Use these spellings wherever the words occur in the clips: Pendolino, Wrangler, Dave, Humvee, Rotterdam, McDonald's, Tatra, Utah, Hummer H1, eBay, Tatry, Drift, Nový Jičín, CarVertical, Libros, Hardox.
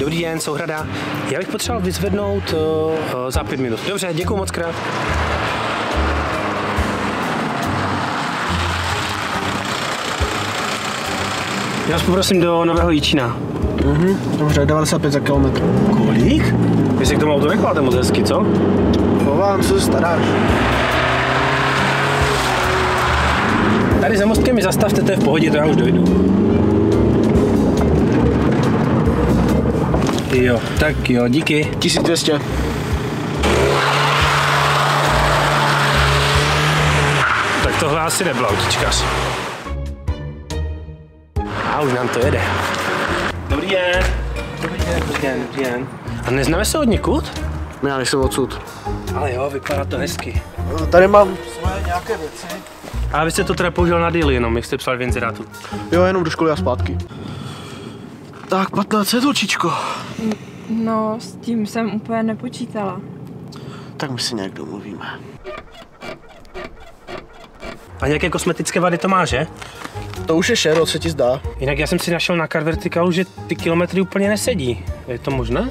Dobrý den, Souhrada. Já bych potřeboval vyzvednout za 5 minut. Dobře, děkuji moc krát. Já vás poprosím do Nového Jičína. Dobře, 95 za kilometr. Kolik? Vy si k tomu autu nekláte moc hezky, co? Chovám, co se staráš? Tady za mostkem mi zastavte, to je v pohodě, to já už dojdu. Jo, tak jo, díky. 1200. Tak tohle asi nebyla autičkař. A už nám to jede. Dobrý den. Dobrý den. Dobrý den, dobrý den. A neznáme se od někud? Já nejsem odsud. Ale jo, vypadá to hezky. Tady mám svoje nějaké věci. A vy jste to teda použil na díl jenom, jak jste psal v inzerátu? Jo, jenom do školy a zpátky. Tak 1500, holčičko. No, s tím jsem úplně nepočítala. Tak my si nějak domluvíme. A nějaké kosmetické vady to má, že? To už je šero, se ti zdá. Jinak já jsem si našel na CarVerticalu, že ty kilometry úplně nesedí. Je to možné?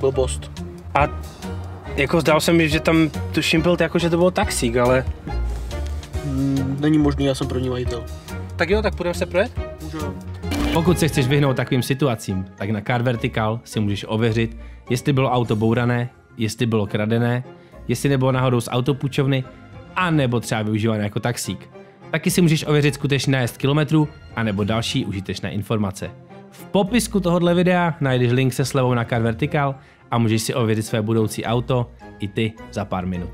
Blbost. A jako zdál se mi, že tam tuším byl, jako že to bylo taxík, ale... Není možný, já jsem první majitel. Tak jo, tak půjdeme se projet? Můžeme. Pokud se chceš vyhnout takovým situacím, tak na CarVertical si můžeš ověřit, jestli bylo auto bourané, jestli bylo kradené, jestli nebylo náhodou z autopůjčovny, a nebo třeba využívané jako taxík. Taky si můžeš ověřit skutečný nájezd kilometrů, anebo další užitečné informace. V popisku tohoto videa najdeš link se slevou na CarVertical a můžeš si ověřit své budoucí auto i ty za pár minut.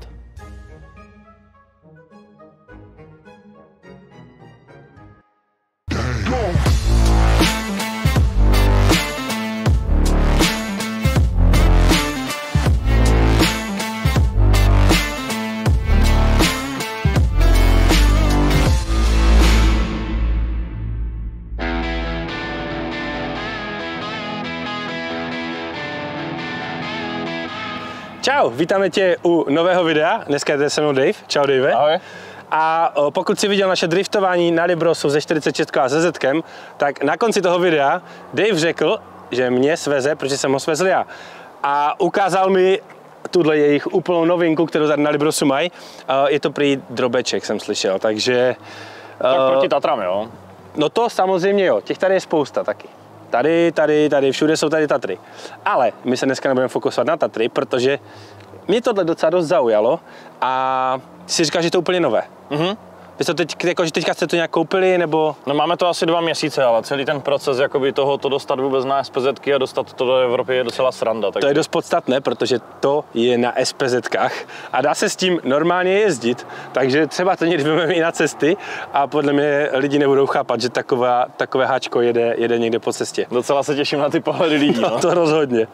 Čau, vítáme tě u nového videa, dneska je se mnou Dave, čau Dave. Ahoj. A pokud jsi viděl naše driftování na Librosu ze 46 a se Zetkem, tak na konci toho videa Dave řekl, že mě sveze, protože jsem ho svezl já. A ukázal mi tuhle jejich úplnou novinku, kterou tady na Librosu mají. Je to prý drobeček, jsem slyšel, takže... Tak proti Tatram, jo? No to samozřejmě jo, těch tady je spousta taky. Tady, všude jsou tady Tatry. Ale my se dneska nebudeme fokusovat na Tatry, protože mě tohle docela dost zaujalo a si říkal, že je to úplně nové. Vy jste teď, jako, že teďka jste to nějak koupili, nebo? No máme to asi 2 měsíce, ale celý ten proces jakoby toho, to dostat vůbec na SPZ-ky a dostat to do Evropy je docela sranda. Takže... To je dost podstatné, protože to je na SPZ-kách a dá se s tím normálně jezdit, takže třeba to někdy budeme i na cesty a podle mě lidi nebudou chápat, že takové háčko jede někde po cestě. Docela se těším na ty pohledy lidí. No, no. To rozhodně.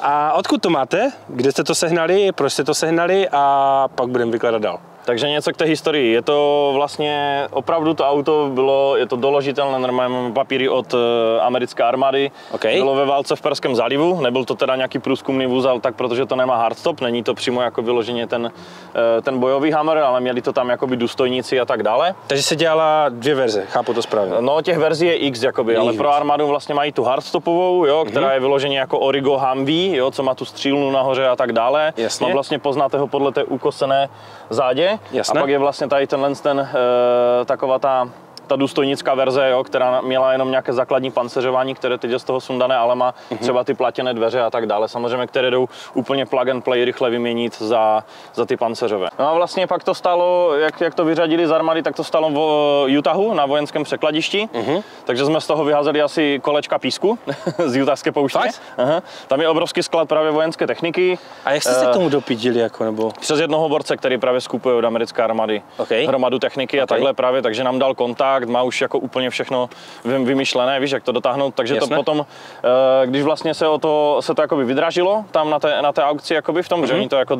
A odkud to máte? Kde jste to sehnali? Proč jste to sehnali? A pak budeme vykládat dál. Takže něco k té historii. Je to vlastně opravdu to auto bylo, je to doložitelné, normálně papíry od americké armády. Okay. Bylo ve válce v Perském zálivu, nebyl to teda nějaký průzkumný vůz, ale tak protože to nemá hardtop, není to přímo jako vyloženě ten bojový Hummer, ale měli to tam jakoby důstojníci a tak dále. Takže se dělala 2 verze, chápu to správně. No těch verzí je X jakoby, ale pro armádu vlastně mají tu hardtopovou, jo, která je vyloženě jako Origo Humvee, jo, co má tu střílnu nahoře a tak dále. Jasně. No vlastně poznáte ho podle té ukosené zádě. Jasné. A pak je vlastně tady tenhle taková ta důstojnická verze, jo, která měla jenom nějaké základní panceřování, které teď je z toho sundané, ale má třeba ty platěné dveře a tak dále. Samozřejmě, které jdou úplně plug and play rychle vyměnit za ty panceřové. No a vlastně pak to stalo, jak to vyřadili z armády, tak to stalo v Utahu na vojenském překladišti. Takže jsme z toho vyházeli asi kolečka písku z utahské pouště. Tam je obrovský sklad právě vojenské techniky. A jak jste se k tomu dopídili? Jako, nebo? Přes jednoho borce, který právě skupuje od americké armády hromadu techniky a takhle právě, takže nám dal kontakt. Má už jako úplně všechno vymyšlené, víš, jak to dotáhnout, takže to potom, když vlastně se to jakoby vydražilo tam na té aukci jakoby v tom, že oni to jako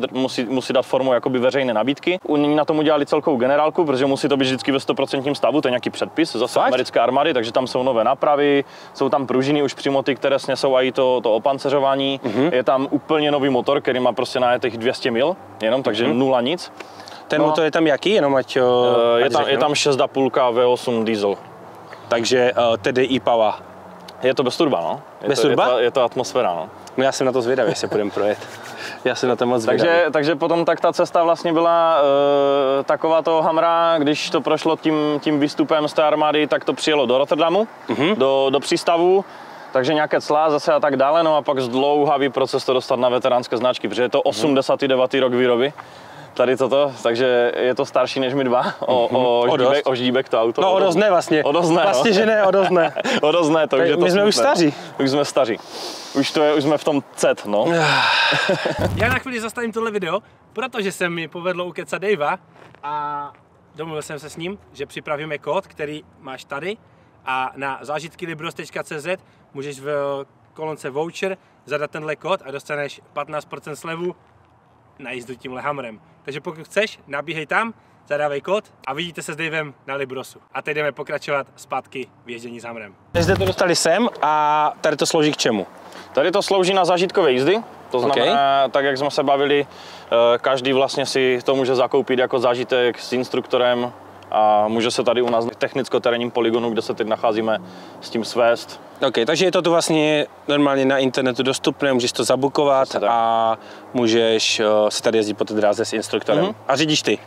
musí dát formu jakoby veřejné nabídky. Oni na tom udělali celkovou generálku, protože musí to být vždycky ve 100% stavu, to je nějaký předpis zase americké armády, takže tam jsou nové nápravy, jsou tam pružiny už přímo ty, které snesou i to opanceřování, je tam úplně nový motor, který má prostě najetých 200 mil, jenom, takže nula nic. Ten motor je tam jaký? Jenom ať, je tam 6,5 V8 diesel. Takže TDI power. Je to bez turba, no? Bez hudba? Je to atmosféra, no. No já jsem na to zvědavý, jestli půjdeme projet. Já jsem na to moc zvědavý. Takže potom tak ta cesta vlastně byla taková toho Hamra, když to prošlo tím výstupem z té armády, tak to přijelo do Rotterdamu, do přístavu. Takže nějaké clá zase a tak dále, no a pak zdlouhavý proces to dostat na veteránské značky, protože je to 89. rok výroby. Tady toto, takže je to starší než my dva, o ždíbek to auto. No odozné vlastně, vlastně že ne, odozné. Odozné, takže to my jsme už staří. Už jsme staří, už jsme v tom cet, no. Já na chvíli zastavím tohle video, protože se mi povedlo ukecat Davea a domluvil jsem se s ním, že připravíme kód, který máš tady a na zážitky libros.cz můžeš v kolonce voucher zadat tenhle kód a dostaneš 15% slevu na jízdu tímhle Hamrem. Takže pokud chceš, nabíhej tam, zadávej kód a vidíte se s Davem na Librosu. A teď jdeme pokračovat zpátky v ježdění s Hamrem. Teď jste to dostali sem a tady to slouží k čemu? Tady to slouží na zážitkové jízdy, to znamená, tak jak jsme se bavili, každý vlastně si to může zakoupit jako zážitek s instruktorem a může se tady u nás na technicko-terénním poligonu, kde se teď nacházíme, s tím svést. OK, takže je to tu vlastně normálně na internetu dostupné, můžeš to zabukovat a můžeš se tady jezdit po té dráze s instruktorem. A řídíš ty?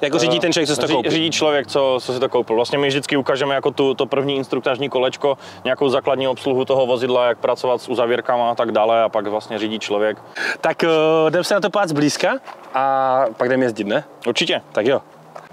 Jako řídí ten člověk, co si to koupil? Řídí člověk, co si to koupil. Vlastně my vždycky ukážeme jako to první instruktážní kolečko, nějakou základní obsluhu toho vozidla, jak pracovat s uzavěrkama a tak dále a pak vlastně řídí člověk. Tak jdem se na to pát zblízka a pak jdeme jezdit, ne? Určitě. Tak jo.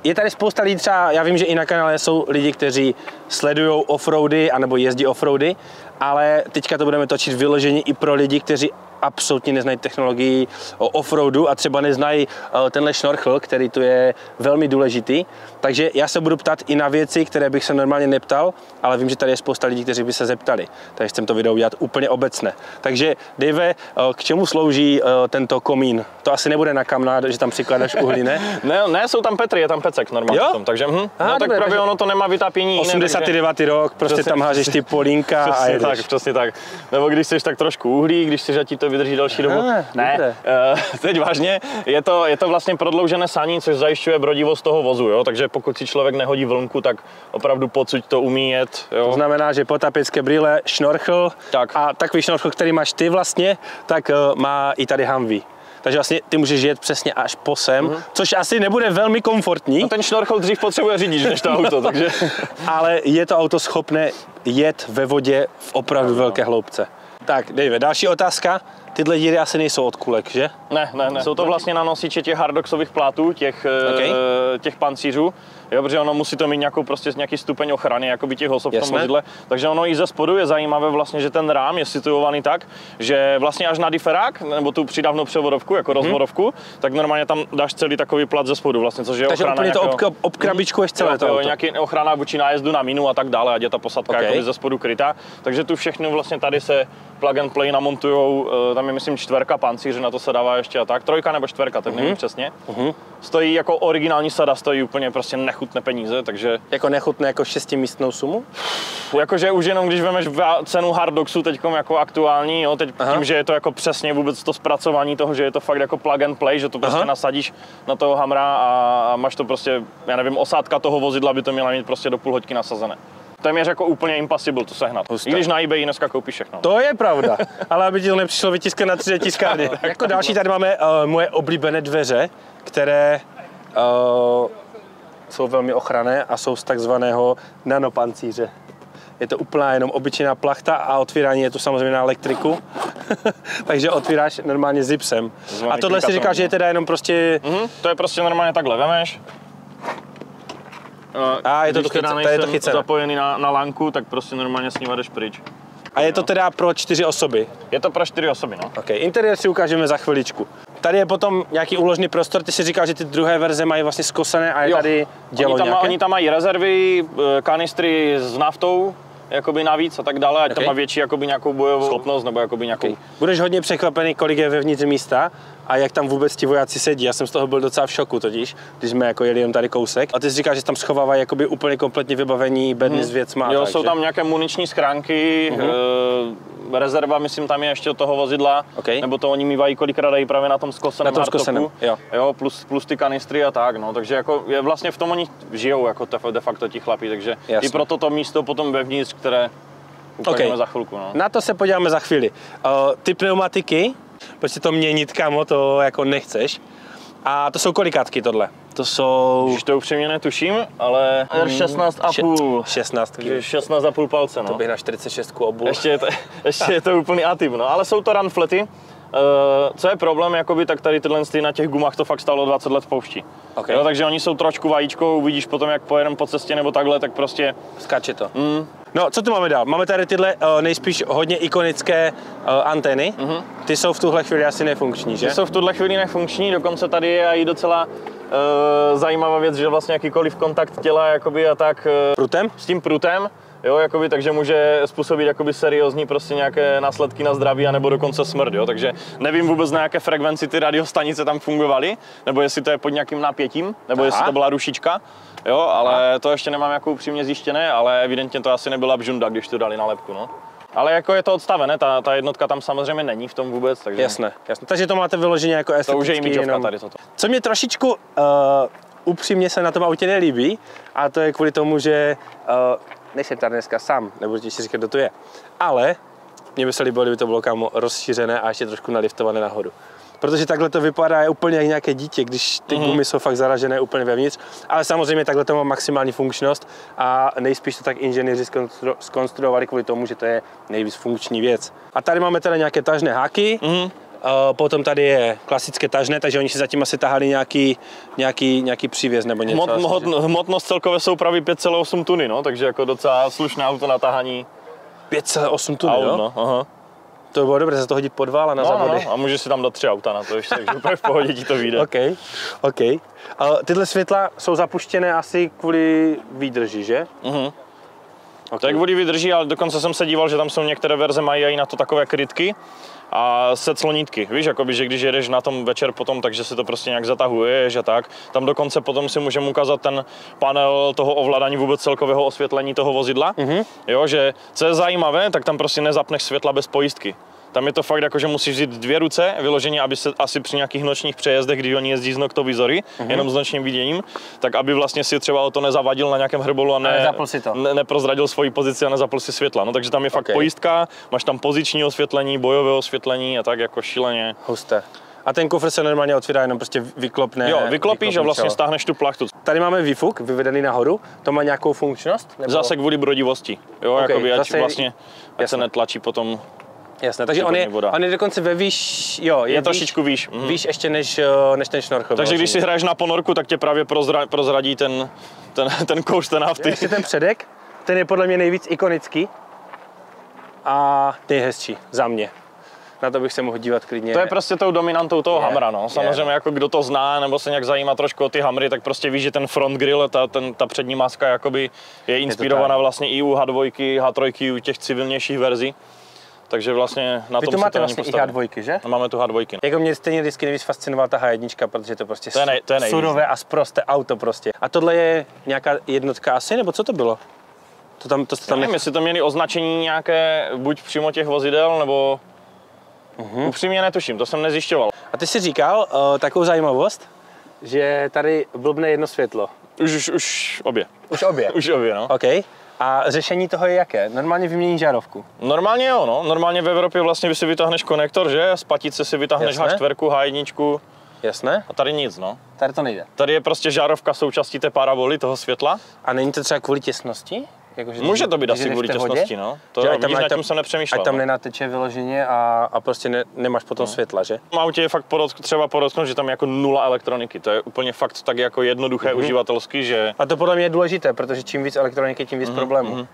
Je tady spousta lidí, třeba já vím, že i na kanále jsou lidi, kteří sledují offroady anebo jezdí offroady, ale teďka to budeme točit vyloženě i pro lidi, kteří absolutně neznají technologii offroadu a třeba neznají tenhle šnorchl, který tu je velmi důležitý. Takže já se budu ptát i na věci, které bych se normálně neptal, ale vím, že tady je spousta lidí, kteří by se zeptali. Takže chcem to video udělat úplně obecné. Takže Dave, k čemu slouží tento komín? To asi nebude na kamna, že tam přikládáš uhlí, ne? Ne, jsou tam Petry, je tam pecek normálně v tom, takže tak právě ono to nemá vytápění. 89. rok, prostě tam hážeš ty polínka a jedeš. Tak, přesně tak. Nebo když jsi tak trošku uhlí, když jsi, ti to vydrží další dobu. Ne, teď vážně, je to vlastně prodloužené saní, což zajišťuje brodivost toho vozu, jo? Takže pokud si člověk nehodí vlnku, tak opravdu pocit to umí jet. Jo? To znamená, že potápěcké brýle, šnorchl a takový šnorchl, který máš ty vlastně, tak má i tady Humvee. Takže vlastně ty můžeš jet přesně až po sem, což asi nebude velmi komfortní. No ten šnorchl dřív potřebuje řidič než to auto, takže... Ale je to auto schopné jet ve vodě v opravdu velké hloubce. Tak, Dave, další otázka. Tyhle díry asi nejsou od kulek, že? Ne. Jsou to vlastně na nosiče těch hardoxových plátů, těch pancířů. Jo, protože ono musí to mít nějakou, prostě nějaký stupeň ochrany, jakoby těch osob v tom vozidle. Takže ono i ze spodu je zajímavé vlastně, že ten rám je situovaný tak, že vlastně až na diferák, nebo tu přidávnou převodovku, jako rozvodovku, tak normálně tam dáš celý takový plát ze spodu vlastně, což je takže ochrana nějakého... Takže úplně to obkrabičkuješ celé to auto. Nějaký ochrana vůči nájezdu na minu a tak dále, ať je ta posadka jakoby ze spodu krytá. Takže tu všechno vlastně tady se plug and play namontujou, tam je myslím 4 pancíře, na to se dává ještě a tak, 3 nebo 4, tak nevím přesně. Stojí jako originální sada, stojí úplně prostě nechutné peníze, takže... Jako nechutné jako 6místnou sumu? Jakože už jenom když vemeš cenu Hardoxu teďkom jako aktuální, jo, teď tím, že je to jako přesně vůbec to zpracování toho, že je to fakt jako plug and play, že to prostě nasadíš na toho Hamra a máš to prostě, já nevím, osádka toho vozidla by to měla mít prostě do půl hoďky nasazené. Téměř jako úplně impossible to sehnat. Hustá. I když na eBay dneska koupíš všechno. To je pravda, ale aby ti to nepřišlo vytiskat na 3D tiskárně. Jako další tady máme moje oblíbené dveře, které jsou velmi ochranné a jsou z takzvaného nanopancíře. Je to úplná jenom obyčejná plachta a otvírání je tu samozřejmě na elektriku. Takže otvíráš normálně zipsem. A tohle si říkáš, že je teda jenom prostě... To je prostě normálně takhle, vemeš. A je to chycené. Zapojený na lanku, tak prostě normálně s ním jdeš pryč. A je to teda pro 4 osoby? Je to pro 4 osoby, no. OK, interiér si ukážeme za chviličku. Tady je potom nějaký úložný prostor, ty si říkal, že ty druhé verze mají vlastně skosené a je tady dělo nějaké? Oni tam mají rezervy, kanistry s naftou, jakoby navíc a tak dále, ať tam má větší jakoby nějakou bojovou schopnost nebo jakoby nějakou... Budeš hodně překvapený, kolik je vevnitř místa a jak tam vůbec ti vojáci sedí. Já jsem z toho byl docela v šoku totiž, když jsme jako jeli jen tady kousek. A ty jsi říkáš, že tam schovávají jakoby úplně kompletní vybavení, bedny s věcma. Jo, jsou tam nějaké muniční schránky, rezerva, myslím, tam je ještě od toho vozidla, nebo to oni mývají, kolikrát dají právě na tom skoseném hardtopu, plus ty kanistry a tak, no, takže jako je vlastně v tom oni žijou jako de facto ti chlapi, takže i proto to místo potom vevnitř, které ukážeme za chvilku. No. Na to se podíváme za chvíli. Ty pneumatiky, prostě to měnit, kamo, to jako nechceš. A to jsou kolikátky tohle? To jsou... Už to upřímně netuším, ale... R16,5. 16. 16,5 palce, no. To bych na 46 obul. Ještě je to úplný atyp, no. Ale jsou to runflety. Co je problém, jakoby, tak tady tyhle na těch gumách to fakt stálo 20 let v poušti. Okay. Jo, takže oni jsou trošku vajíčkou, uvidíš potom, jak pojedeme po cestě nebo takhle, tak prostě... Skáče to. Mm. No, co tu máme dál? Máme tady tyhle nejspíš hodně ikonické antény. Mm-hmm. Ty jsou v tuhle chvíli asi nefunkční, že? Ty jsou v tuhle chvíli nefunkční, dokonce tady je i docela zajímavá věc, že vlastně jakýkoliv kontakt těla jakoby a tak... Prutem? S tím prutem. Jo, jakoby, takže může způsobit jakoby seriózní prostě nějaké následky na zdraví, anebo dokonce smrt, jo. Takže nevím vůbec, na jaké frekvenci ty radiostanice tam fungovaly, nebo jestli to je pod nějakým napětím, nebo Aha. jestli to byla rušička, jo, ale Aha. to ještě nemám jako upřímně zjištěné, ale evidentně to asi nebyla bžunda, když to dali na lepku, no. Ale jako je to odstavené, ta jednotka tam samozřejmě není v tom vůbec, takže... Jasné, jasné. Takže to máte vyloženě jako estetický, to už je imidžovka jenom... tady toto. Co mě trošičku upřímně se na tom autě nelíbí, a to je kvůli tomu, že nejsem tady dneska sám, nebudu ti ještě říkat, kdo to je. Ale mě by se líbilo, kdyby to bylo kámo rozšířené a ještě trošku naliftované nahoru. Protože takhle to vypadá je úplně jak nějaké dítě, když ty gumy jsou fakt zaražené úplně vevnitř. Ale samozřejmě takhle to má maximální funkčnost a nejspíš to tak inženýři zkonstruovali kvůli tomu, že to je nejvíc funkční věc. A tady máme teda nějaké tažné háky. Potom tady je klasické tažné, takže oni si zatím asi tahali nějaký přívěs nebo něco. Hmotnost celkově jsou právě 5,8 tuny, no, takže jako docela slušné auto na tahání. 5,8 tuny, jo? No, aha. To by bylo dobré, za to hodit po dva, ale na závody. No, a můžeš si tam dát 3 auta na to ještě, takže úplně v pohodě ti to vyjde. OK. Tyhle světla jsou zapuštěné asi kvůli výdrži, že? Okay. Tak vody vydrží, ale dokonce jsem se díval, že tam jsou některé verze mají na to takové krytky a set slonítky. Víš, jakoby, že když jedeš na tom večer potom, takže si to prostě nějak zatahuješ a tak. Tam dokonce potom si můžeme ukázat ten panel toho ovládání vůbec celkového osvětlení toho vozidla. Jo, že co je zajímavé, tak tam prostě nezapneš světla bez pojistky. Tam je to fakt jako, že musíš vzít 2 ruce vyloženě, aby se asi při nějakých nočních přejezdech, když oni jezdí z noktovizory, jenom s nočním viděním, tak aby vlastně si třeba o to nezavadil na nějakém hrbolu a neprozradil svoji pozici a nezapl si světla. No, takže tam je fakt pojistka, máš tam poziční osvětlení, bojové osvětlení a tak jako šíleně. Husté. A ten kufr se normálně otvírá, jenom prostě vyklopne. Jo, vyklopíš a vlastně stáhneš tu plachtu. Tady máme výfuk vyvedený nahoru, to má nějakou funkčnost? Nebo... Zase kvůli brodivosti, jo, jakoby, ať zase... vlastně, ať se netlačí potom. Jasné, takže on je dokonce ve výš, jo, je trošičku výš. Výš ještě než ten šnorchový. Takže když si hraješ na ponorku, tak tě právě prozradí ten kouš, ten nafty. Ještě ten předek, ten je podle mě nejvíc ikonický a nejhezčí za mě. Na to bych se mohl dívat klidně. To je prostě tou dominantou toho Hummera, no. Samozřejmě jako kdo to zná nebo se nějak zajímá trošku o ty Hummery, tak prostě víš, že ten front grill, ta přední maska jakoby je inspirovaná vlastně i u H2, H3, u těch civilnějších verzí. Takže vlastně na tom máte vlastně i H2, že? No, máme tu H2. Jako mě stejně vždycky nejvíc fascinovala ta H1, protože to prostě to je surové a sprosté auto prostě. A tohle je nějaká jednotka asi, nebo co to bylo? Já nevím, jestli to měli označení nějaké, buď přímo těch vozidel, nebo... Upřímně netuším, to jsem nezjišťoval. A ty jsi říkal takovou zajímavost, že tady blbne jedno světlo. Už obě. Už obě, no. Okay. A řešení toho je jaké? Normálně vymění žárovku? Normálně jo, no. Normálně v Evropě vlastně si vytáhneš konektor, že? Z patice si vytáhneš H4, H1. Jasné. A tady nic, no. Tady to nejde. Tady je prostě žárovka součástí té paraboly, toho světla. A není to třeba kvůli těsnosti? Jako, může to být asi kvůli těsnosti, no. Nad tím jsem nepřemýšlel. Ať tam nenatečeš vyloženě a prostě nemáš potom světla, že? V autě je fakt třeba podotknout, že tam je jako nula elektroniky. To je úplně fakt tak jako jednoduché uživatelsky, že... A to podle mě je důležité, protože čím víc elektroniky, tím víc problémů.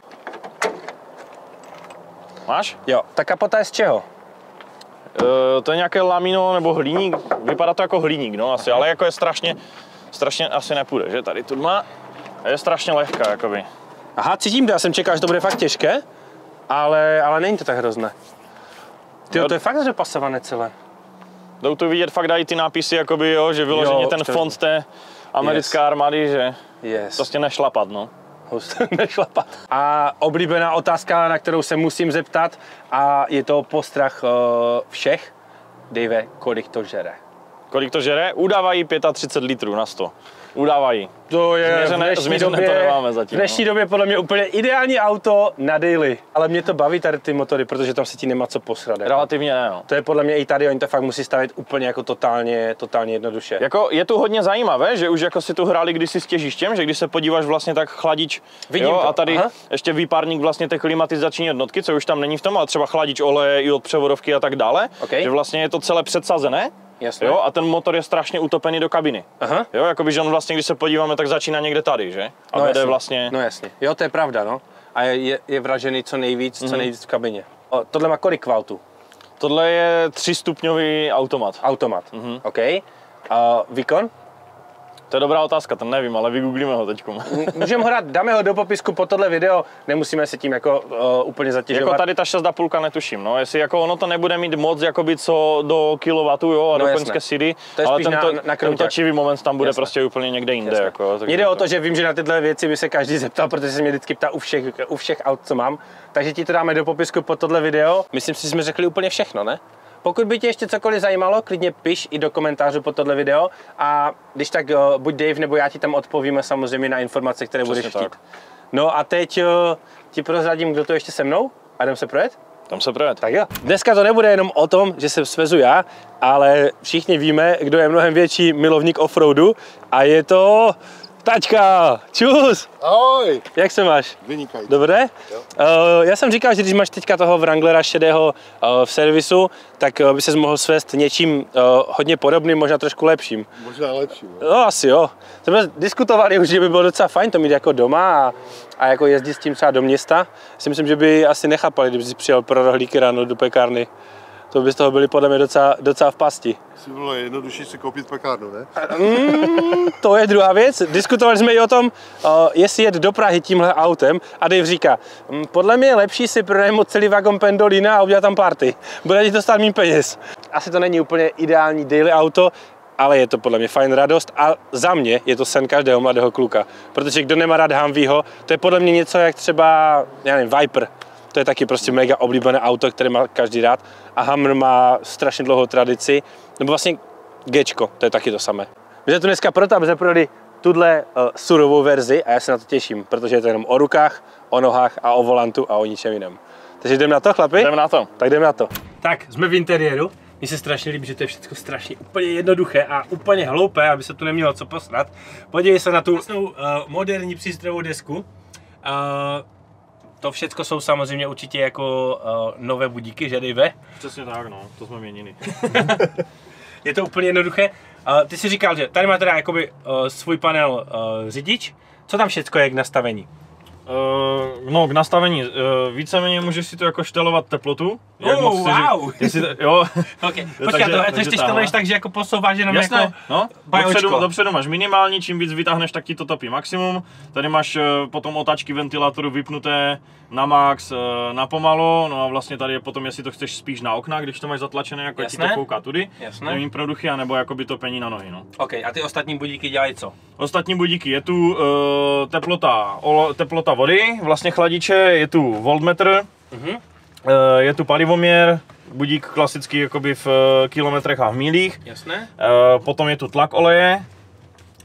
Máš? Jo. Ta kapota je z čeho? To je nějaké lamino nebo hliník. Vypadá to jako hliník, no asi, ale jako je strašně asi nepůjde, že? Tady tu má. Je strašně lehká, jakoby. Aha, cítím to, já jsem čekal, že to bude fakt těžké, ale není to tak hrozné. Tyjo, to je fakt zapasované celé. Jdou tu vidět, fakt dají ty nápisy, jakoby, jo, že vyloženě ten fond té americké armády, že prostě nešlapat, no. Nešlapat. A oblíbená otázka, na kterou se musím zeptat, a je to postrach všech. Dave, kolik to žere? Udávají 35 litrů na 100. udávají. To je změřené to nemáme zatím. V dnešní době podle mě úplně ideální auto na daily. Ale mě to baví tady ty motory, protože tam se ti nemá co posrat. Relativně ne, no. To je podle mě i tady, oni to fakt musí stavět úplně jako totálně jednoduše. Jako je tu hodně zajímavé, že už jako si tu hráli kdysi s těžištěm, že když se podíváš vlastně tak chladič, vidím jo, to. A tady aha. Ještě výpárník vlastně té klimatizační jednotky, co už tam není v tom, ale třeba chladič oleje i od převodovky a tak dále, okay. Že vlastně je to celé předsazené. Jasně. Jo, a ten motor je strašně utopený do kabiny. Aha. Jo, jakoby, že on vlastně, když se podíváme, tak začíná někde tady, že? A no jde vlastně... No jasně, jo, to je pravda, no. A je vražený co nejvíc v kabině. O, tohle má kolik kvaltu? Tohle je 3-stupňový automat. Automat, OK. A výkon? To je dobrá otázka, to nevím, ale vygooglíme ho teď. Můžeme ho dát, dáme ho do popisku po tohle video, nemusíme se tím jako úplně zatěžovat. Jako tady ta 6,5 netuším, no, jestli jako ono to nebude mít moc jakoby co do kilowattu, jo, a no do koňské síly, ale ten točivý moment tam bude jasné. Prostě úplně někde jinde. Jako, tak jde o to, že vím, že na tyhle věci by se každý zeptal, protože se mě vždycky ptá u všech aut, co mám, takže ti to dáme do popisku po tohle video. Myslím si, že jsme řekli úplně všechno, ne? Pokud by tě ještě cokoliv zajímalo, klidně piš i do komentářů pod tohle video a když tak buď Dave nebo já ti tam odpovíme samozřejmě na informace, které budeš chtít. No a teď ti prozradím, kdo to ještě se mnou. Adam se projet? Tam se projet. Tak jo. Dneska to nebude jenom o tom, že se svezu já, ale všichni víme, kdo je mnohem větší milovník offroadu a je to... Taťka, čus! Ahoj! Jak se máš? Vynikající. Dobré? Já jsem říkal, že když máš teďka toho Wranglera šedého v servisu, tak by ses mohl svést něčím hodně podobným, možná trošku lepším. Možná lepším. No asi jo. Jsme diskutovali už, že by bylo docela fajn to mít jako doma a jako jezdit s tím třeba do města. Si myslím, že by asi nechápali, kdyby si přijel pro rohlíky ráno do pekárny. To by z toho byli podle mě docela v pasti. Asi bylo jednodušší si koupit pekárnu, ne? To je druhá věc. Diskutovali jsme i o tom, jestli jet do Prahy tímhle autem. A Dave říká, podle mě je lepší si pronajmout celý vagon Pendolina a udělat tam party. Bude ti to stát méně peněz. Asi to není úplně ideální daily auto, ale je to podle mě fajn radost a za mě je to sen každého mladého kluka. Protože kdo nemá rád Humveeho, to je podle mě něco jak třeba, já nevím, Viper. To je taky prostě mega oblíbené auto, které má každý rád a Hummer má strašně dlouhou tradici, nebo vlastně Gčko, to je taky to samé. My jsme tu dneska proto, aby jsme prodali tuhle surovou verzi a já se na to těším, protože je to jenom o rukách, o nohách a o volantu a o ničem jiném. Takže jdeme na to, chlapi? Jdeme na to. Tak jdeme na to. Tak, jsme v interiéru. Mně se strašně líbí, že to je všechno strašně úplně jednoduché a úplně hloupé, aby se tu nemělo co posrat. Podívej se na tu moderní přístrojovou desku. To všechno jsou samozřejmě určitě jako nové budíky, že Dave? Přesně tak, no, to jsme měnili. Je to úplně jednoduché. Ty si říkal, že tady má teda jakoby svůj panel řidič. Co tam všechno je k nastavení? No, k nastavení. Víceméně můžeš si to jako štelovat teplotu. Wow! Jo. Okay. Počkej, to ještě šteluješ tak, že jako posouváš jenom jasné, jako no, dopředu máš minimální, čím víc vytáhneš, tak ti to topí maximum. Tady máš potom otáčky ventilátoru vypnuté na max, na pomalo. No a vlastně tady je potom, jestli to chceš spíš na okna, když to máš zatlačené, jako jasné? Ti to kouká tudy. Jasné. Produchy, anebo jakoby topení na nohy. No. OK, a ty ostatní budíky dělají co? Ostatní budíky, je tu teplota vody, vlastně chladiče, je tu voltmetr, je tu palivoměr, budík klasicky jakoby v kilometrech a v mílích. Jasné. Potom je tu tlak oleje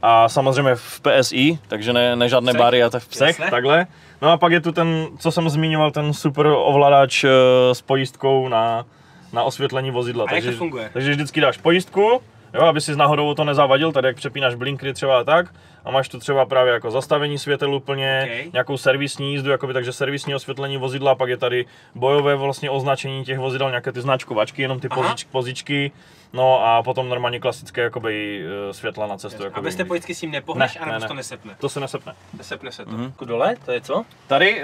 a samozřejmě v PSI, takže ne žádné bary a v psech, takhle. No a pak je tu ten, co jsem zmiňoval, ten super ovladač s pojistkou na osvětlení vozidla. A takže, jak to funguje? Takže vždycky dáš pojistku. Jo, aby si náhodou to nezavadil, tady jak přepínáš blinkry třeba tak a máš tu třeba právě jako zastavení světel úplně, okay. Nějakou servisní jízdu, jakoby, takže servisní osvětlení vozidla, pak je tady bojové vlastně označení těch vozidel, nějaké ty značkovačky, jenom ty pozičky, no a potom normálně klasické jakoby, světla na cestu. Jakoby, a bez té pojistky s tím nepohneš, ne, anebo to nesepne? To se nesepne. Nesepne se to. Dole, to je co? Tady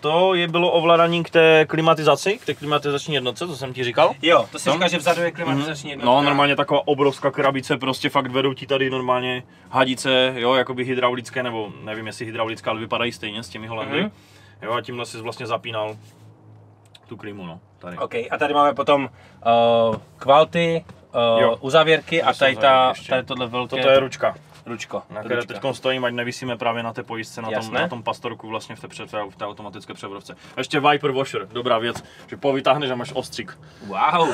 to je bylo ovládání k té klimatizaci, k té klimatizační jednotce, co jsem ti říkal. Jo, to si říká, že vzadu je klimatizační jednotka. No, normálně taková obrovská krabice, prostě fakt vedou ti tady normálně hadice, jo, jakoby hydraulické, nebo nevím jestli hydraulická, ale vypadají stejně s těmi Holandy. Jo, a tímhle jsi vlastně zapínal tu klimu, no, tady. OK, a tady máme potom kvalty, uzavěrky a tady tohle velké... Toto je ručka. ručka. Teď stojím, ať nevisíme právě na té pojistce, na tom pastorku vlastně v té automatické převrovce. Ještě wiper washer, dobrá věc, že povytáhneš a máš ostřík. Wow,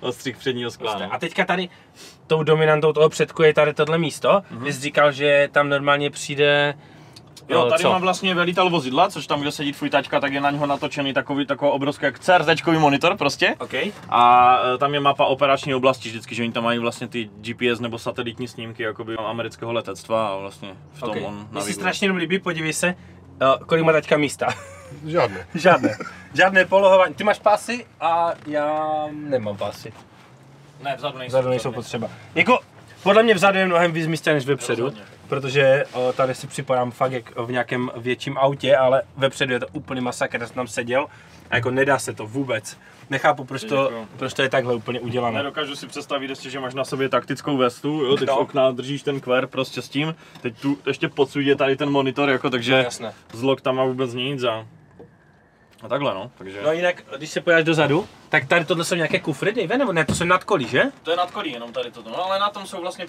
ostřík předního skla. No. A teďka tady tou dominantou toho předku je tady tohle místo. Ty jsi říkal, že tam normálně přijde. Jo, tady mám vlastně velitel vozidla, což tam, kde sedí tvůj taťka, tak je na něho natočený takový obrovský jak CRZčkový monitor prostě. Okay. A tam je mapa operační oblasti vždycky, že oni tam mají vlastně ty GPS nebo satelitní snímky jakoby amerického letectva a vlastně v tom on naviguje. Mně se strašně líbí, podívej se, kolik má taťka místa. Žádné. Žádné polohování. Ty máš pásy a já nemám pásy. Ne, vzadu nejsou potřeba. Jako, podle mě vzadu je mnohem víc místa než vepředu. Protože tady si připadám fakt jak v nějakém větším autě, ale vepředu je to úplný masakr, já jsem tam seděl a jako nedá se to vůbec. Nechápu, proč to je takhle úplně udělané. Nedokážu si představit, že máš na sobě taktickou vestu, jo, teď z okna držíš ten QR prostě s tím, teď tu ještě podsudí je tady ten monitor, jako, takže zlok tam má vůbec nic a takhle no. Takže... No jinak, když se pojáš dozadu, tak tady tohle jsou nějaké kufry, Dave, nebo ne, to jsou nadkolí, že? To je nadkolí, jenom tady toto, no ale na tom jsou vlastně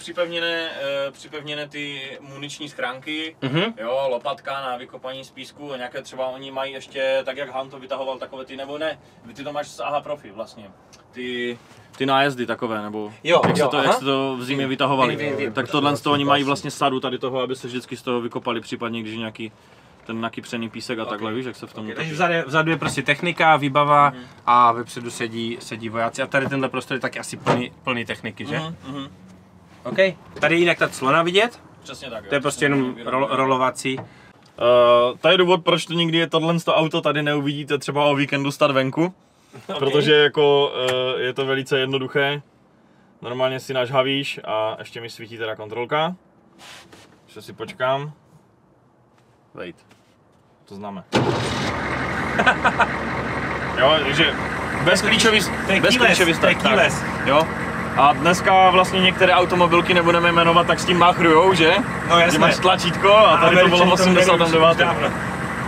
připevněné ty muniční schránky, jo, lopatka na vykopaní z písku, nějaké třeba oni mají ještě, tak jak Han to vytahoval, takové ty, nebo ne, ty to máš z AHA Profi vlastně, ty nájezdy takové, nebo jak se to v zimě vytahovali, tak tohle z toho oni mají vlastně sadu tady toho, aby se vždycky z toho vykopali, případně když nějaký ten nakypřený písek a takhle, víš, jak se v tom... Takže vzadu je prostě technika, výbava a vepředu sedí vojáci a tady tenhle prostor je taky asi plný techniky, že? OK. Tady je jinak ta clona vidět. Přesně tak, jo. To je prostě jenom rolovací. To je důvod, proč to nikdy je tohle auto tady neuvidíte třeba o víkendu stát venku. Okay. Protože jako je to velice jednoduché. Normálně si nažhavíš a ještě mi svítí teda kontrolka. Ještě si počkám. Wait. To známe. Jo, takže bezklíčový start. Jo. A dneska vlastně některé automobilky nebudeme jmenovat, tak s tím machrujou, že? No jasně. Že máš tlačítko a tady to bylo 89.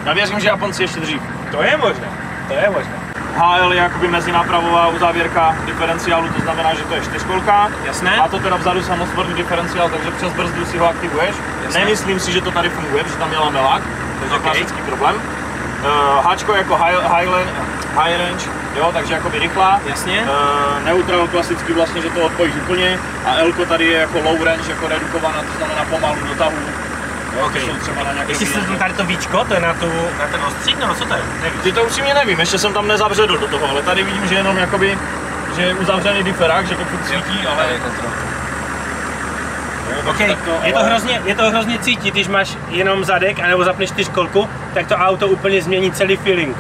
Já věřím, že Japonci ještě dřív. To je možné, HL je jakoby mezinápravová uzávěrka diferenciálu, to znamená, že to je čtyřkolka. Jasné. A to teda vzadu samosvorný diferenciál, takže přes brzdu si ho aktivuješ. Jasné. Nemyslím si, že to tady funguje, protože tam měla melák, to je klasický problém. Háčko jako high range, jo, takže jakoby rychlá. Jasně. Neutral klasicky vlastně, že to odpojíš úplně. A L-ko tady je jako low range, jako redukovaná, to znamená pomalu dotahu. Okay. Jestli jste tady to víčko, to je na ten ostřík, nebo co to je? Nevím. Ty to upřímně nevím, ještě jsem tam nezavředl do toho, ale tady vidím, že jenom jakoby, že je uzavřený diferák, že to furt cítí, ale... Okay. Je to hrozně cítit, když máš jenom zadek, anebo zapneš čtyřkolku, tak to auto úplně změní celý feeling.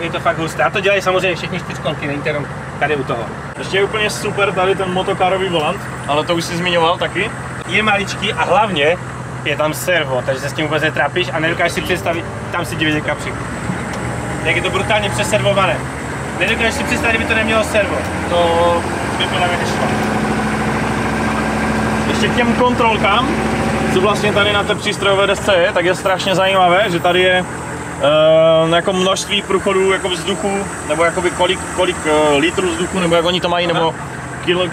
Je to fakt husté. A to dělají samozřejmě všechny čtyřkolky, není to jenom tady u toho. Ještě je úplně super tady ten motokárový volant, ale to už jsi zmiňoval taky. Je maličký a hlavně je tam servo, takže se s tím vůbec netrápíš a nedokážeš si představit, tam si divit kapřík. Jak je to brutálně přeservované. Nedokážeš si představit, kdyby to nemělo servo. To by to nevyšlo. Ještě k těm kontrolkám, co vlastně tady na té přístrojové desce je, tak je strašně zajímavé, že tady je jako množství průchodů jako vzduchu, nebo jakoby kolik litrů vzduchu, nebo jak oni to mají, nebo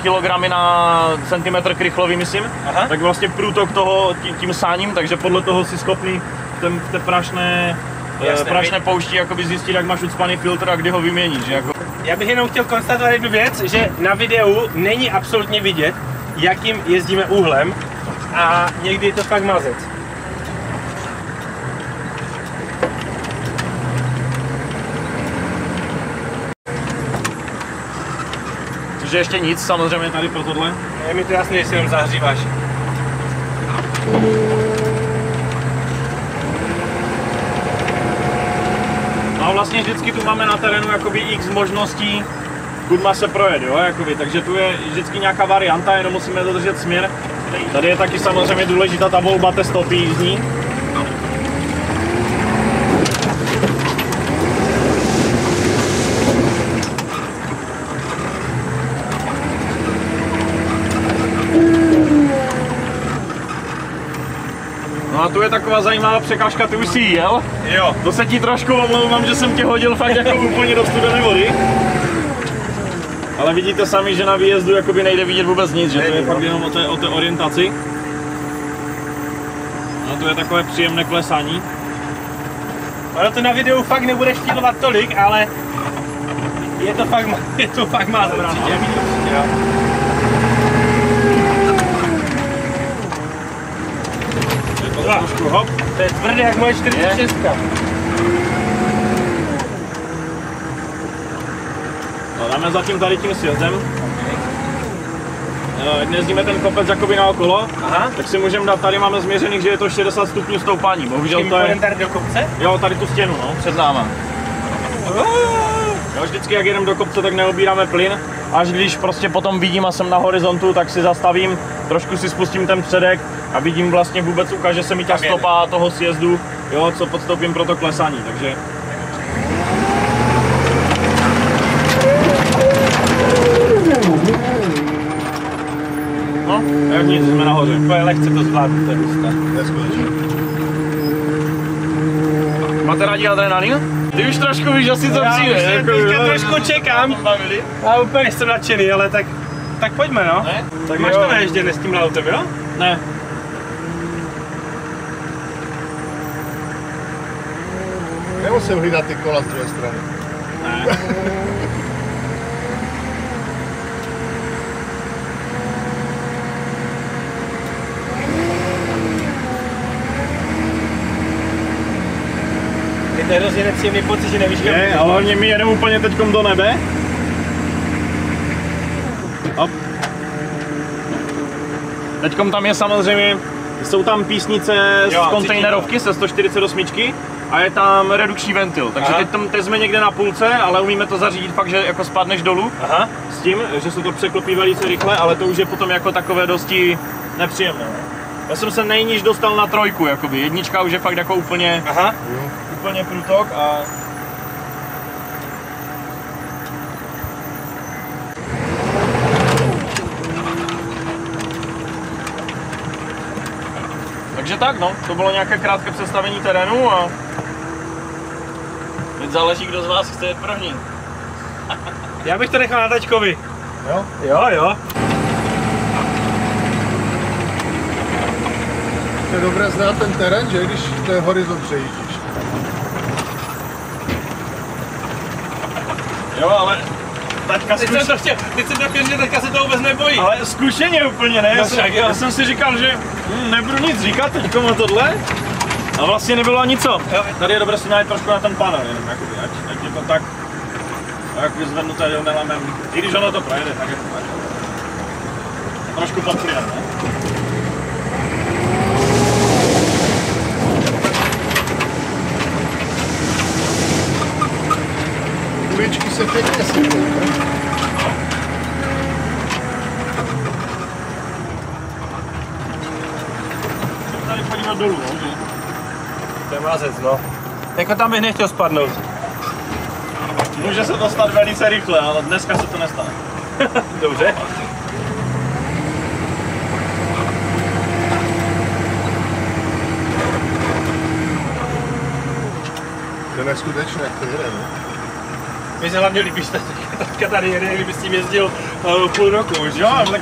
kilogramy na centimetr krychlový, myslím. Aha. Tak vlastně průtok toho tím sáním, takže podle toho si schopný v té prašné poušti jakoby zjistit, jak máš ucpaný filtr a kdy ho vyměníš. Jako. Já bych jenom chtěl konstatovat jednu věc, že na videu není absolutně vidět, jakým jezdíme úhlem a někdy je to fakt mazec. Že ještě nic, samozřejmě tady pro tohle. Je mi to jasné, že si jenom zahříváš. No a vlastně vždycky tu máme na terénu jakoby x možností, kud má se projet, jo, jakoby. Takže tu je vždycky nějaká varianta, jenom musíme dodržet směr. Tady je taky samozřejmě důležitá ta volba té stopy jízdní. A tu je taková zajímavá překážka, ty už si jel? Jo. To se ti trošku omlouvám, že jsem tě hodil fakt jako úplně do studené vody. Ale vidíte sami, že na výjezdu jakoby nejde vidět vůbec nic, že to je fakt jenom o té orientaci. No to je takové příjemné klesání. Ono to na videu fakt nebudeš filmovat tolik, ale je to fakt málo. Hop, to je tvrdé jak moje 46. No, dáme zatím tady tím sjezdem. Okay. Jezdíme ten kopec jakoby naokolo. Aha. Tak si můžeme dát, tady máme změřených, že je to 60 stupňů stoupání. Bohužel to je... tady do kopce? Jo, tady tu stěnu, no, před náma. Jo, vždycky jak jedeme do kopce, tak neobíráme plyn. Až když prostě potom vidím a jsem na horizontu, tak si zastavím, trošku si spustím ten předek a vidím vlastně vůbec, ukáže se mi ta stopa toho sjezdu, jo, co podstoupím pro to klesání, takže... No, jak nic, jsme nahoře. To je lehce to zvládnout, to je hustá. Máte rádi adrenalin? Ty už trošku víš asi, co přijde. Já trošku čekám. Já úplně nejsem nadšený, ale tak pojďme, no. Ne? Tak máš to naježděné s tím autem, jo? Ne. Nemusím hlídat ty kola z druhé strany. Ne. To je hrozně nepříjemný pocit, že nevíš, kam. Je, ale hlavně my jedeme úplně teďkom do nebe. Hop. Teďkom tam je samozřejmě, jsou tam písnice z kontejnerovky, se 148 a je tam redukční ventil. Takže teď jsme někde na půlce, ale umíme to zařídit fakt, že jako spadneš dolů. Aha. S tím, že se to překlopí velice rychle, ale to už je potom jako takové dosti nepříjemné. Já jsem se nejníž dostal na trojku, jakoby. Jednička už je fakt jako úplně... Aha. Úplně průtok a... Takže tak, no, to bylo nějaké krátké představení terénu a... Teď záleží, kdo z vás chce jet první. Já bych to nechal na Taťkovi. Jo? Jo, jo. To je dobré znát ten terén, že? Když ten horizont přejíždíš. Jo, ale taťka zkušeně... Teď jsem to chtěl, že taťka se toho vůbec nebojí. Ale zkušeně úplně, ne? Já jsem si říkal, že nebudu nic říkat teďko na tohle. A vlastně nebylo ani co. Jo. Tady je dobré si najít trošku na ten panel, jenom jakoby, ať je to tak... Jak vyzvednu tady onelamem. I když ono to projede, tak je to tak. Trošku podpřídat, ne? Kuličky se pěkně světlí. Tady podívat dolů, no? To je mazec, no. Jako tam bych nechtěl spadnout. Může se to stát velice rychle, ale dneska se to nestane. Dobře. To je neskutečné, jak to jde, ne? Mně se hlavně líbí, že taťka tady jede, kdyby s tím jezdil půl roku už, jo? Tak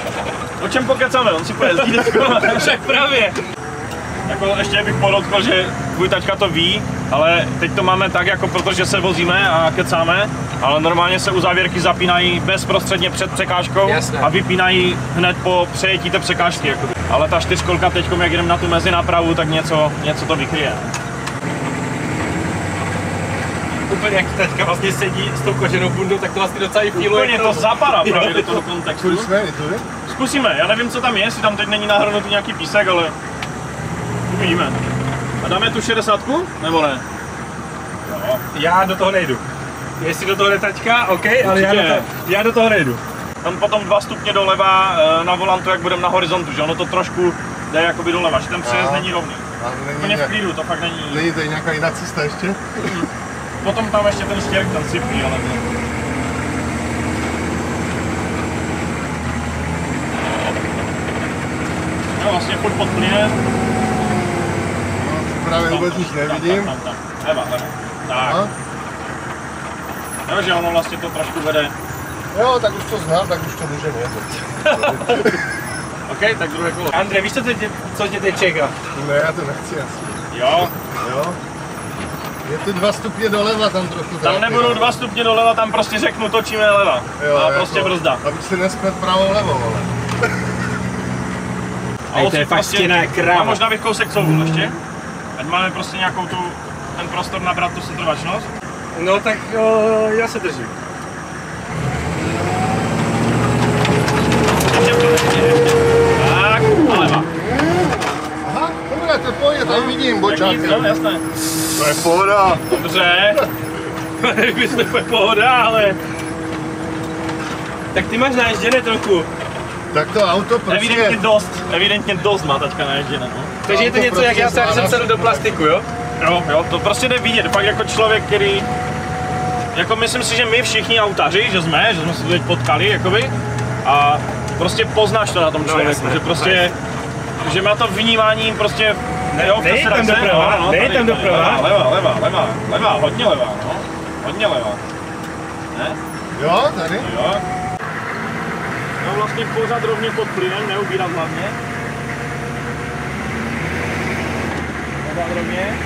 o čem pokecáme, on si pojezdí dětko. Však právě. Jako ještě bych podotkl, že tvůj taťka to ví, ale teď to máme tak, jako protože se vozíme a kecáme, ale normálně se uzávěrky zapínají bezprostředně před překážkou. Jasné. A vypínají hned po přejetí té překážky. Jako. Ale ta čtyřkolka teď, jak jdeme na tu mezinápravu, tak něco to vykryje. Úplně jak taťka vlastně sedí s tou koženou bundou, tak to vlastně docela i fíluje. Úplně to zapadá právě do toho kontextu. Zkusíme, já nevím, co tam je, jestli tam teď není nahrnutý nějaký písek, ale uvidíme. A dáme tu 60ku? Nebo ne? Jo. Já do toho nejdu. Jestli do toho jde taťka, OK, ale já do toho nejdu. Tam potom 2 stupně doleva na volantu, jak budeme na horizontu, že ono to trošku jde jakoby doleva, že ten přejezd není rovný. Úplně v klidu, to fakt není. Není tady nějaká jiná cesta ještě? Potom tam ještě ten štěrk, ten sypný, ale... No, vlastně furt pod plynem. No, právě vůbec už nevidím. Tam. Leva. Tak. Jo, že ono vlastně to trošku vede. Jo, tak už to znám, tak už to můžeme. OK, tak druhé kolo. Andre, víš, co tě teď čeká? Ne, já to nechci asi. Jo? Jo. Je to 2 stupně doleva tam trochu. Tam nebudou 2 stupně doleva, tam prostě řeknu točíme leva. Jo, a prostě brzda. Abych si nespět pravou levou, ale. A to je fakt stěná kráva. Možná bych kousek couvl ještě. Ať máme prostě nějakou tu, ten prostor nabrat tu setrvačnost. No tak já se držím. Tak, naleva. Aha, dobré, to je pohodě, tady vidím bočáky. No, jasné. To je pohoda. Dobře. Myslím, to je pohoda, ale... Tak ty máš naježděné trochu. Tak to auto prostě... Evidentně dost má teďka naježděné. No. Takže je to něco, jak já jsem sedl do plastiku, jo? Jo, jo, to prostě jde vidět, fakt jako člověk, který... Jako myslím si, že my všichni autaři, že jsme se teď potkali, jakoby. A prostě poznáš to na tom člověku, no, že prostě... Že má to vnímání prostě... Dej tam doprava, dej tam doprava. Levá, hodně levá, no. Hodně levá. Ne? Jo, tady. Jo. No vlastně pořád rovně pod plynem, neubírat hlavně. Pořád rovně.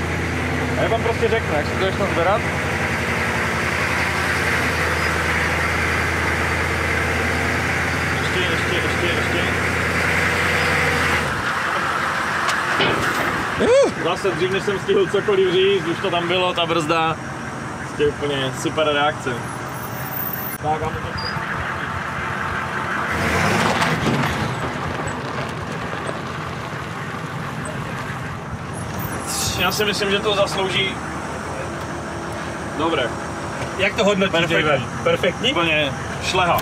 A já vám prostě řeknu, jak se to začne zvedat. Ještě. Zase dřív, než jsem stihl cokoliv říct, už to tam bylo, ta brzda. To je úplně super reakce. Tak, máme to. Já si myslím, že to zaslouží... Dobré. Jak to hodnotíš, Dave? Perfektní? Úplně šleha.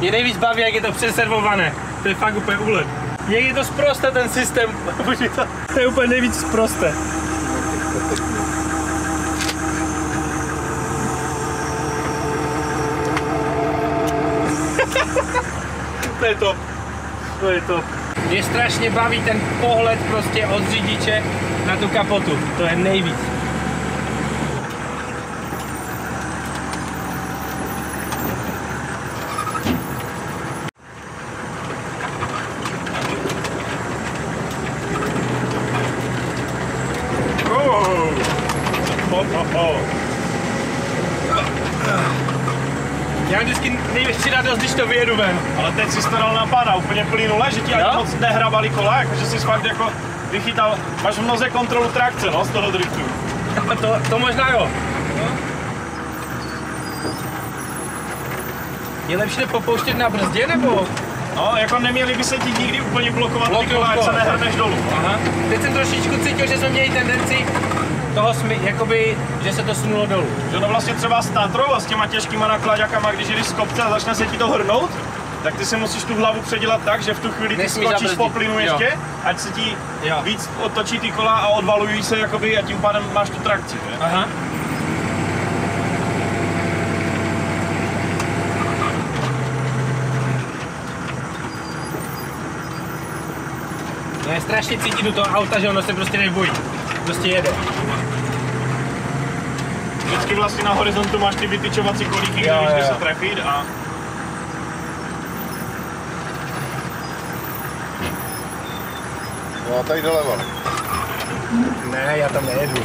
Mě nejvíc baví, jak je to přeservované. To je fakt úplně úlet. Někdy je to zprosté ten systém, to je úplně nejvíc zprosté. To je to. Mě strašně baví ten pohled prostě od řidiče na tu kapotu, to je nejvíc. Já mám vždycky největší radost, když to vyjedu ven. Ale teď si to dal na pána, úplně plynule, že ti ani moc nehrabali kola, jakože jsi fakt jako vychytal. Máš v mnoze kontrolu trakce, no, z toho driftu. To možná jo. No. Je lepší nepopouštět na brzdě, nebo? No, jako neměli by se ti nikdy úplně blokovat ty kola, ať se nehrneš dolů. Aha. Teď jsem trošičku cítil, že jsme měli tendenci toho jakoby, že se to sunulo dolů. Že no vlastně třeba s Tatrou a s těma těžkýma naklaďakama, když jdeš z kopce a začne se ti to hrnout, tak ty si musíš tu hlavu předělat tak, že v tu chvíli ty skočíš po plynu ještě, ať se ti víc otočí ty kola a odvalují se jakoby, a tím pádem máš tu trakci, že? Aha. Já strašně cítím do toho auta, že ono se prostě nebojí. Prostě jede. Vždycky vlastně na horizontu máš ty vytyčovací kolíky, když se trefit a... No a tady doleva. Ne, já tam nejedu.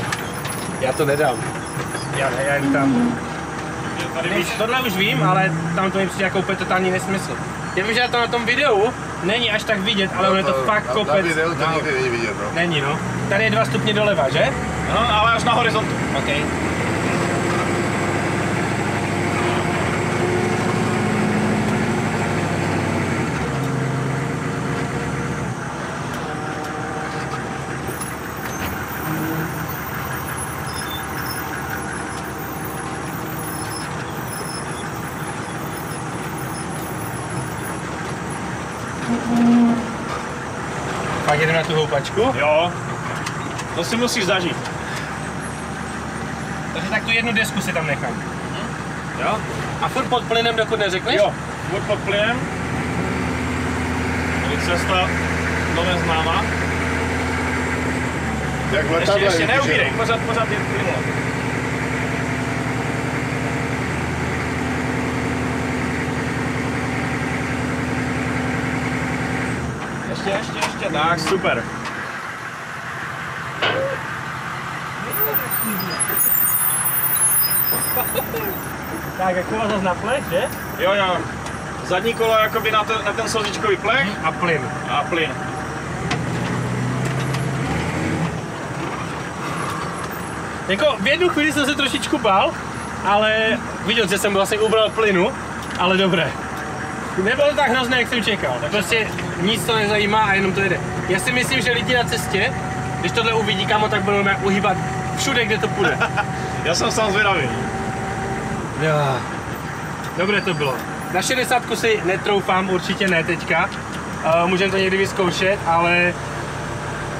Já to nedám. Já jdu tam. Tohle už vím, ale tam to mi přijde jako úplně totální nesmysl. Já vím, že to na tom videu není až tak vidět, ale on je to fakt kopec. Na videu to nikdy není vidět, no. Není, no. Tady je 2 stupně doleva, že? No, ale až na horizontu. OK. Pak jdeme na tu houpačku? Jo. To si musíš zažít. Takže tak tu jednu desku si tam nechám. Jo. A furt pod plynem, dokud neřekneš? Jo, furt pod plynem. Tady cesta do neznáma. Ještě neubírej, pořád je plynu. ještě, tak, super. Tak a kola zase na plech, že? Jo, jo. Zadní kolo jakoby na ten složičkový plech. A plyn. A plyn. Jako v jednu chvíli jsem se trošičku bál, ale viděl, že jsem vlastně ubral plynu, ale dobré. Nebylo to tak hrozné, jak jsem čekal. Prostě nic to nezajímá a jenom to jede. Já si myslím, že lidi na cestě, když tohle uvidí, kámo, tak budou uhýbat všude, kde to půjde. Já jsem sám zvědavý. Jo. Dobré to bylo. Na 60 si netroufám, určitě ne teďka. Můžeme to někdy vyzkoušet, ale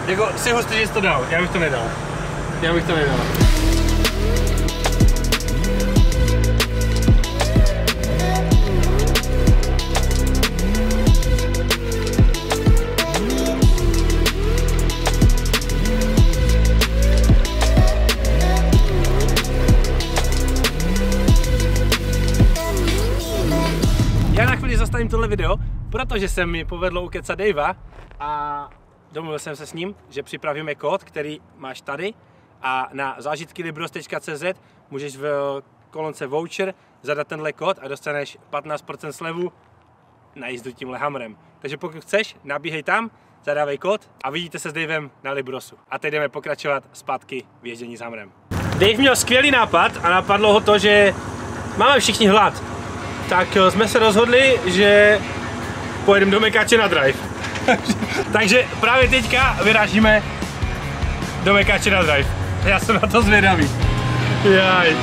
jako si hustý, že jsi to dal. Já bych to nedal. Já bych to nedal. Já na chvíli zastavím tohle video, protože se mi povedlo ukecat Davea a domluvil jsem se s ním, že připravíme kód, který máš tady. A na zážitky.libros.cz můžeš v kolonce voucher zadat tenhle kód a dostaneš 15% slevu na jízdu tímhle Hummerem. Takže pokud chceš, nabíhej tam, zadávej kód a vidíte se s Davem na Librosu. A teď jdeme pokračovat zpátky v ježdění s Hummerem. Dave měl skvělý nápad a napadlo ho to, že máme všichni hlad. Tak jsme se rozhodli, že pojedeme do Mekáče na drive. Takže právě teďka vyrážíme do Mekáče na drive. Já jsem na to zvědavý. Jaj.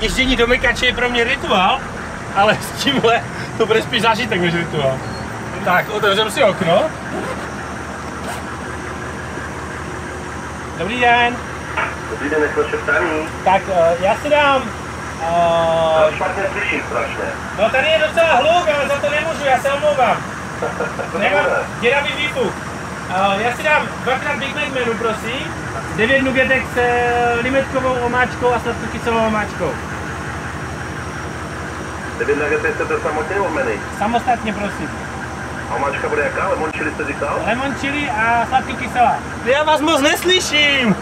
Ježdění do Mekáče je pro mě rituál, ale s tímhle to bude spíš zážitek než rituál. Tak, otevřem si okno. Dobrý den. Dobrý den, jsme šeptaní. Tak, já si dám... To špatně slyším strašně. No tady je docela hluk, ale za to nemůžu, já se omlouvám. Nemám děravý výpuk. Já si dám dvakrát Big Mac menu, prosím. 9 nugetek s limetkovou omáčkou a sladkou kyselou omáčkou. 9 nugetek chcete samotně nebo menu? Samostatně, prosím. A omáčka bude jaká? Lemon chili jste říkal? Lemon chili a sladký kyselá. Já vás moc neslyším!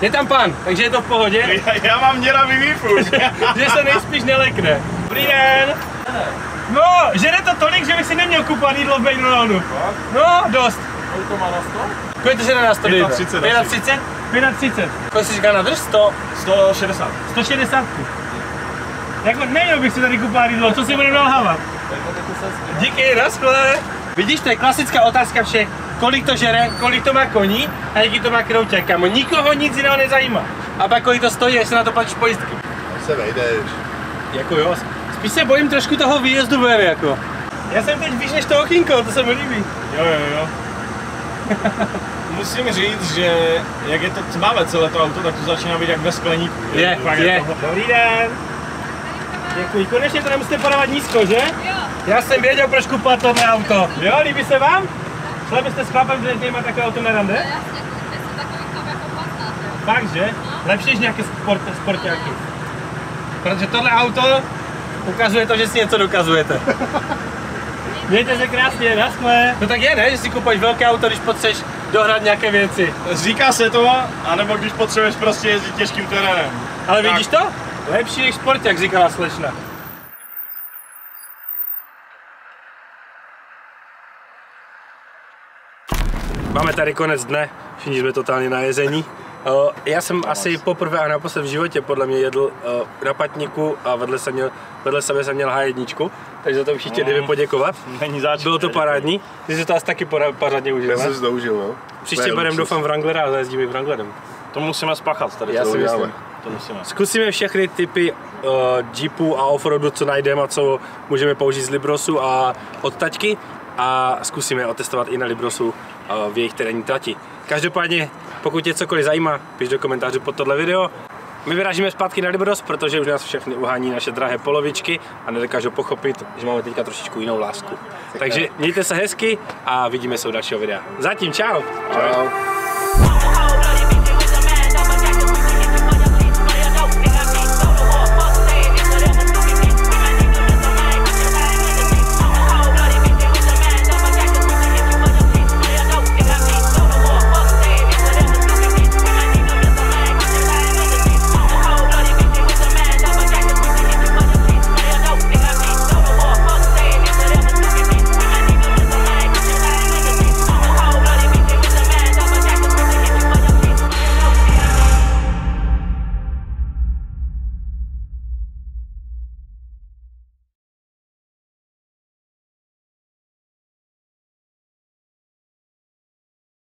Je tam pan, takže je to v pohodě. Já mám děravý výpust. Že se nejspíš nelekne. Dobrý den! No, žere to tolik, že bych si neměl kupovat jídlo v McDonaldu. No, dost. Kolik to má na 100? Kolik to na 100? 35. 35? 35. Kolik jsi říkal na drž? 100? 160. 160. Jako neměl bych si tady kupovat jídlo, co si budeme nalhávat? Díky, naschle. Vidíš, to je klasická otázka všech. Kolik to žere, kolik to má koní a jaký to má krouťák, kámo. Nikoho nic jiného nezajímá. A pak kolik to stojí, jestli na to platíš pojistky. Tam se vejdeš. Jako jo. Spíš se bojím trošku toho výjezdu ven, jako. Já jsem teď víš než to okýnko, to se mi líbí. Jo, jo, jo. Musím říct, že jak je to tmavé celé to auto, tak to začíná být jak ve skleníku. Je. Dobrý den. Děkuji. Konečně to nemusíte padávat nízko, že? Jo. Já jsem věděl, proč kupovat tohle auto. Jo, líbí se vám? Šli byste s chlapem, že někdy má takové auto na rande? No, jasně, když jste takový chlap jako poznáte. Fakt, že? No. Lepší než nějaké sportáky. Protože tohle auto ukazuje to, že si něco dokazujete. Mějte se krásně, naschle. No tak je, ne, že si kupuješ velké auto, když potřebuješ dohrát nějaké věci. Říká se to, anebo když potřebuješ prostě jezdit těžkým terénem. Ale tak. Vidíš to? Lepší než sport, jak říkala slečna. Máme tady konec dne, všichni jsme totálně najezení. Já jsem asi poprvé a naposled v životě podle mě jedl na patníku a vedle sebe jsem měl H1, takže za to bych chtěl Davey poděkovat. Není záčin, bylo to parádní, ty jsi to asi taky pořádně užil. Já jsem si to užil, no. Příště budeme doufám Wranglera a zajezdíme Wranglerem. To musíme spáchat tady. Já si myslím. To musíme. Zkusíme všechny typy jeepů a offroadu, co najdeme a co můžeme použít z Librosu a od taťky. a zkusíme otestovat i na Librosu v jejich terénní trati. Každopádně, pokud tě cokoliv zajímá, piš do komentářů pod tohle video. My vyrážíme zpátky na Libros, protože už nás všechny uhání naše drahé polovičky a nedokážu pochopit, že máme teďka trošičku jinou lásku. Takže mějte se hezky a vidíme se u dalšího videa. Zatím čau! Čau!